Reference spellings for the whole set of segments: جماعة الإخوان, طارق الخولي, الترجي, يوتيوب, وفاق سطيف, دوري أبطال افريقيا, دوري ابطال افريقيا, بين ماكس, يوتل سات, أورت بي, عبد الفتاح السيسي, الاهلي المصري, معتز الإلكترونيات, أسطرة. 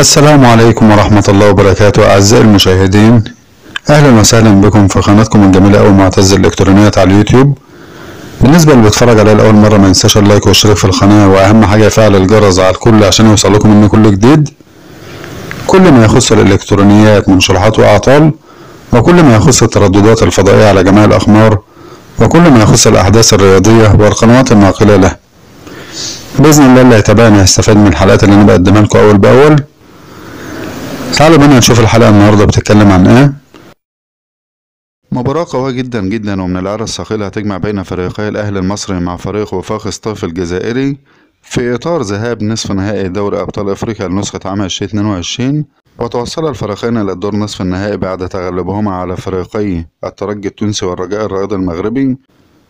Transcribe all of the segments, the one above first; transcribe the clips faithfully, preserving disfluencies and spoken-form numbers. السلام عليكم ورحمة الله وبركاته أعزائي المشاهدين، أهلا وسهلا بكم في قناتكم الجميلة أوي معتز الإلكترونيات على اليوتيوب. بالنسبة اللي بيتفرج عليها لأول مرة ما ينساش اللايك والاشتراك في القناة، وأهم حاجة فعل الجرس على الكل عشان يوصل لكم مني كل جديد، كل ما يخص الإلكترونيات من شروحات وأعطال، وكل ما يخص الترددات الفضائية على جميع الأقمار، وكل ما يخص الأحداث الرياضية والقنوات الناقلة له. بإذن الله اللي هيتابعني هيستفاد من الحلقات اللي أنا بقدمها لكم أول بأول. تعالوا بينا نشوف الحلقة النهاردة بتتكلم عن إيه. مباراة قوية جدا جدا ومن العرض الثقيل هتجمع بين فريقي الاهلي المصري مع فريق وفاق سطيف الجزائري في اطار ذهاب نصف نهائي دوري ابطال افريقيا لنسخة عام ألفين واثنين وعشرين، وتوصل الفريقين الى الدور نصف النهائي بعد تغلبهما على فريقي الترجي التونسي والرجاء الرياضي المغربي.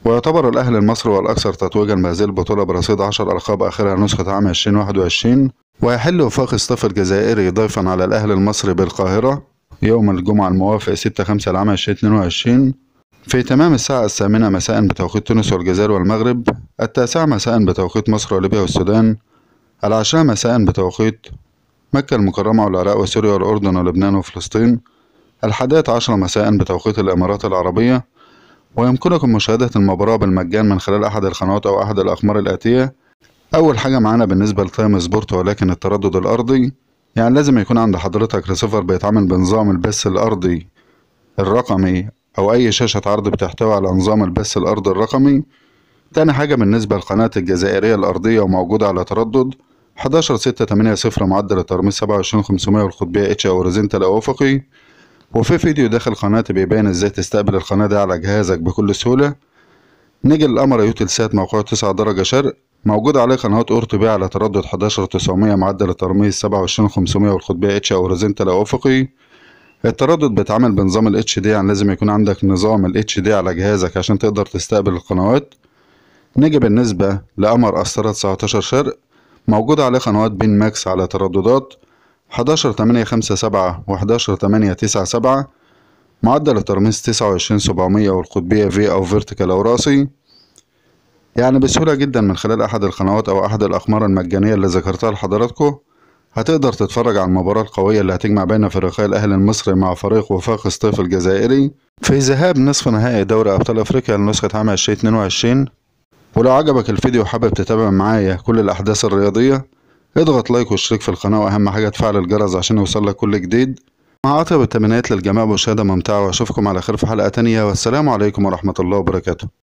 ويعتبر الاهلي المصري والاكثر تتويجا بهذه البطولة برصيد عشر القاب اخرها نسخة عام ألفين وواحد وعشرين، ويحل وفاق سطيف الجزائري ضيفا على الاهلي المصري بالقاهرة يوم الجمعة الموافق ستة خمسة لعام ألفين واثنين وعشرين في تمام الساعة الثامنة مساء بتوقيت تونس والجزائر والمغرب، التاسعة مساء بتوقيت مصر وليبيا والسودان، العاشرة مساء بتوقيت مكة المكرمة والعراق وسوريا والأردن ولبنان وفلسطين، الحادية عشرة مساء بتوقيت الإمارات العربية. ويمكنكم مشاهدة المباراة بالمجان من خلال أحد القنوات أو أحد الأقمار الآتية. أول حاجة معانا بالنسبة لتايم سبورت، ولكن التردد الأرضي، يعني لازم يكون عند حضرتك ريسيفر بيتعامل بنظام البث الارضي الرقمي او اي شاشة عرض بتحتوي على نظام البث الارضي الرقمي. تاني حاجة بالنسبة لقناة الجزائرية الارضية وموجودة على تردد واحد واحد ستة ثمانية صفر معدل الترميز سبعة وعشرين خمسمية والقطبية اتش او ريزنتال او افقي. وفي فيديو داخل قناتي بيبين ازاي تستقبل القناة دي على جهازك بكل سهولة. نيجي للقمر يوتل سات موقعه تسعة درجة شرق، موجود عليه قنوات أورت بي على تردد واحد واحد تسعمية معدل الترميز سبعة وعشرين خمسمية والقطبية اتش او ريزنتال او افقي. التردد بيتعامل بنظام ال اتش دي، يعني لازم يكون عندك نظام ال اتش دي على جهازك عشان تقدر تستقبل القنوات. نيجي بالنسبة لقمر أسطرة تسعة عشر شرق، موجود عليه قنوات بين ماكس على ترددات واحد واحد ثمانية خمسة سبعة واحد واحد ثمانية تسعة سبعة معدل الترميز تسعة وعشرين سبعمية والقطبية في او فيرتيكال او راسي. يعني بسهولة جدا من خلال أحد القنوات أو أحد الأقمار المجانية اللي ذكرتها لحضراتكم هتقدر تتفرج على المباراة القوية اللي هتجمع بين فريقي الأهلي المصري مع فريق وفاق سطيف الجزائري في ذهاب نصف نهائي دوري أبطال أفريقيا لنسخة عام ألفين واثنين وعشرين. ولو عجبك الفيديو وحابب تتابع معايا كل الأحداث الرياضية اضغط لايك واشترك في القناة، وأهم حاجة تفعل الجرس عشان يوصلك كل جديد. مع أطيب التمنيات للجميع مشاهدة ممتعة، وأشوفكم على خير في حلقة تانية، والسلام عليكم ورحمة الله وبركاته.